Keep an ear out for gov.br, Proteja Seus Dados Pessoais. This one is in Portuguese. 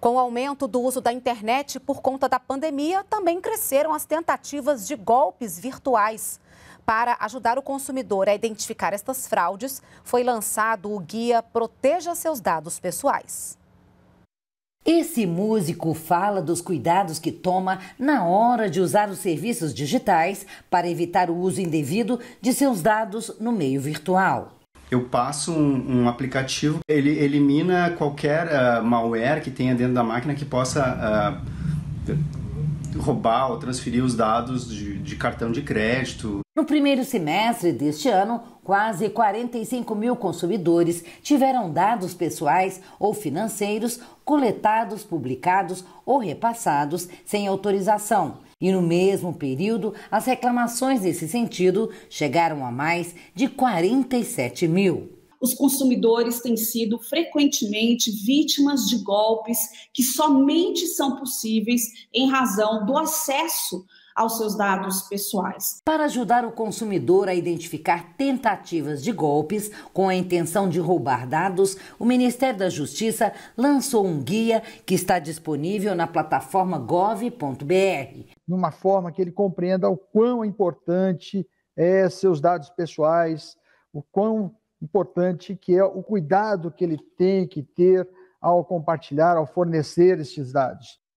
Com o aumento do uso da internet por conta da pandemia, também cresceram as tentativas de golpes virtuais. Para ajudar o consumidor a identificar estas fraudes, foi lançado o guia Proteja Seus Dados Pessoais. Esse músico fala dos cuidados que toma na hora de usar os serviços digitais para evitar o uso indevido de seus dados no meio virtual. Eu passo um aplicativo, ele elimina qualquer malware que tenha dentro da máquina que possa roubar ou transferir os dados de cartão de crédito. No primeiro semestre deste ano, quase 45 mil consumidores tiveram dados pessoais ou financeiros coletados, publicados ou repassados sem autorização. E no mesmo período, as reclamações nesse sentido chegaram a mais de 47 mil. Os consumidores têm sido frequentemente vítimas de golpes que somente são possíveis em razão do acesso aos seus dados pessoais. Para ajudar o consumidor a identificar tentativas de golpes com a intenção de roubar dados, o Ministério da Justiça lançou um guia que está disponível na plataforma gov.br. De uma forma que ele compreenda o quão importante é seus dados pessoais, o quão importante que é o cuidado que ele tem que ter ao compartilhar, ao fornecer estes dados.